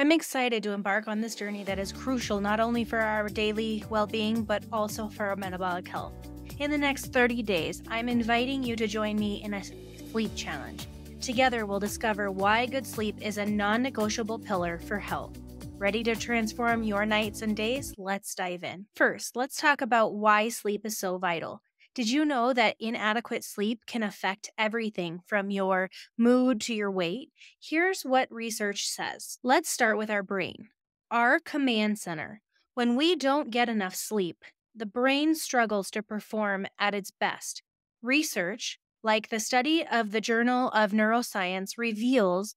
I'm excited to embark on this journey that is crucial not only for our daily well-being, but also for our metabolic health. In the next 30 days, I'm inviting you to join me in a sleep challenge. Together, we'll discover why good sleep is a non-negotiable pillar for health. Ready to transform your nights and days? Let's dive in. First, let's talk about why sleep is so vital. Did you know that inadequate sleep can affect everything from your mood to your weight? Here's what research says. Let's start with our brain, our command center. When we don't get enough sleep, the brain struggles to perform at its best. Research, like the study of the Journal of Neuroscience, reveals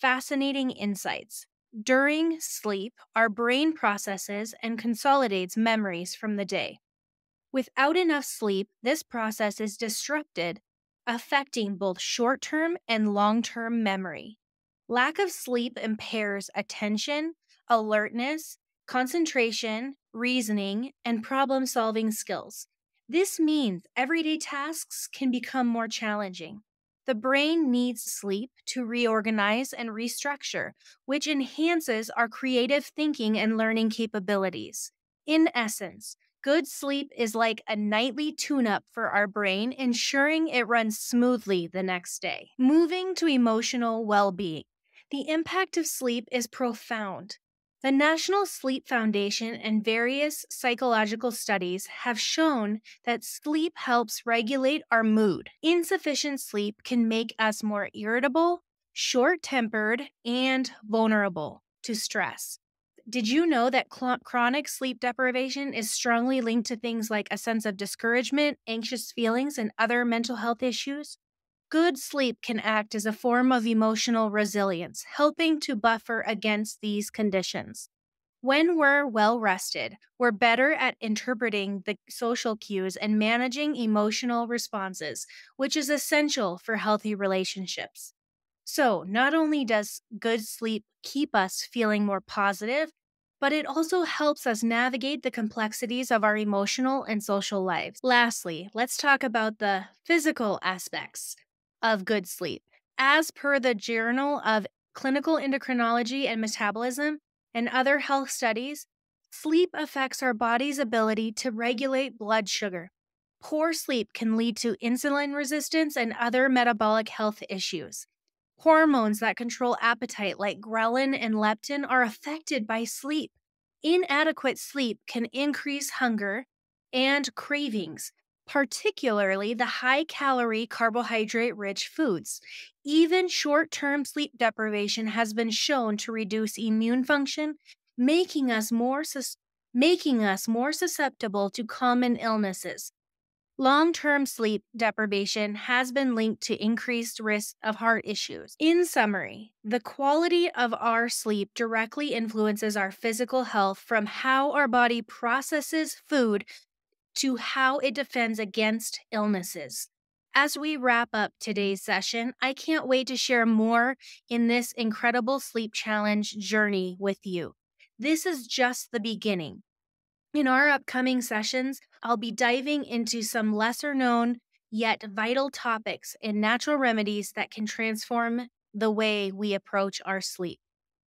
fascinating insights. During sleep, our brain processes and consolidates memories from the day. Without enough sleep, this process is disrupted, affecting both short-term and long-term memory. Lack of sleep impairs attention, alertness, concentration, reasoning, and problem-solving skills. This means everyday tasks can become more challenging. The brain needs sleep to reorganize and restructure, which enhances our creative thinking and learning capabilities. In essence, good sleep is like a nightly tune-up for our brain, ensuring it runs smoothly the next day. Moving to emotional well-being, the impact of sleep is profound. The National Sleep Foundation and various psychological studies have shown that sleep helps regulate our mood. Insufficient sleep can make us more irritable, short-tempered, and vulnerable to stress. Did you know that chronic sleep deprivation is strongly linked to things like a sense of discouragement, anxious feelings, and other mental health issues? Good sleep can act as a form of emotional resilience, helping to buffer against these conditions. When we're well rested, we're better at interpreting the social cues and managing emotional responses, which is essential for healthy relationships. So, not only does good sleep keep us feeling more positive, but it also helps us navigate the complexities of our emotional and social lives. Lastly, let's talk about the physical aspects of good sleep. As per the Journal of Clinical Endocrinology and Metabolism and other health studies, sleep affects our body's ability to regulate blood sugar. Poor sleep can lead to insulin resistance and other metabolic health issues. Hormones that control appetite, like ghrelin and leptin, are affected by sleep. Inadequate sleep can increase hunger and cravings, particularly the high-calorie, carbohydrate-rich foods. Even short-term sleep deprivation has been shown to reduce immune function, making us more susceptible to common illnesses. Long-term sleep deprivation has been linked to increased risk of heart issues. In summary, the quality of our sleep directly influences our physical health, from how our body processes food to how it defends against illnesses. As we wrap up today's session, I can't wait to share more in this incredible sleep challenge journey with you. This is just the beginning. In our upcoming sessions, I'll be diving into some lesser-known yet vital topics and natural remedies that can transform the way we approach our sleep.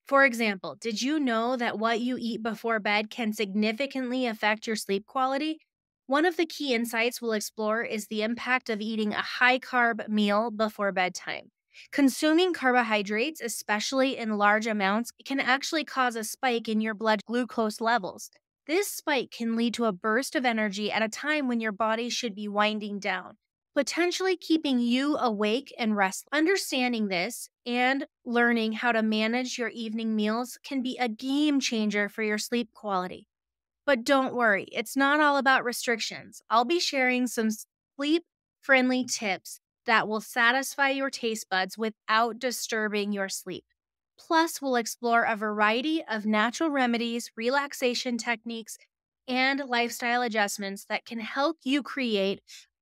For example, did you know that what you eat before bed can significantly affect your sleep quality? One of the key insights we'll explore is the impact of eating a high-carb meal before bedtime. Consuming carbohydrates, especially in large amounts, can actually cause a spike in your blood glucose levels. This spike can lead to a burst of energy at a time when your body should be winding down, potentially keeping you awake and restless. Understanding this and learning how to manage your evening meals can be a game changer for your sleep quality. But don't worry, it's not all about restrictions. I'll be sharing some sleep-friendly tips that will satisfy your taste buds without disturbing your sleep. Plus, we'll explore a variety of natural remedies, relaxation techniques, and lifestyle adjustments that can help you create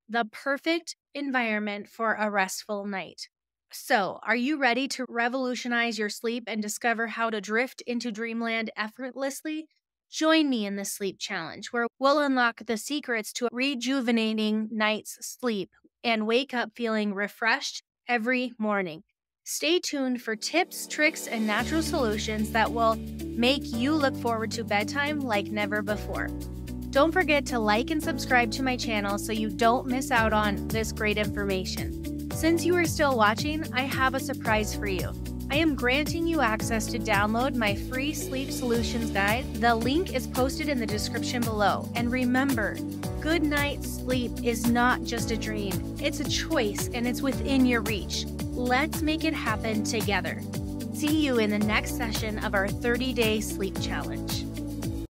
the perfect environment for a restful night. So, are you ready to revolutionize your sleep and discover how to drift into dreamland effortlessly? Join me in the sleep challenge, where we'll unlock the secrets to a rejuvenating night's sleep and wake up feeling refreshed every morning. Stay tuned for tips, tricks, and natural solutions that will make you look forward to bedtime like never before. Don't forget to like and subscribe to my channel so you don't miss out on this great information. Since you are still watching, I have a surprise for you. I am granting you access to download my free sleep solutions guide. The link is posted in the description below. And remember, good night sleep is not just a dream. It's a choice and it's within your reach. Let's make it happen together. See you in the next session of our 30-day sleep challenge.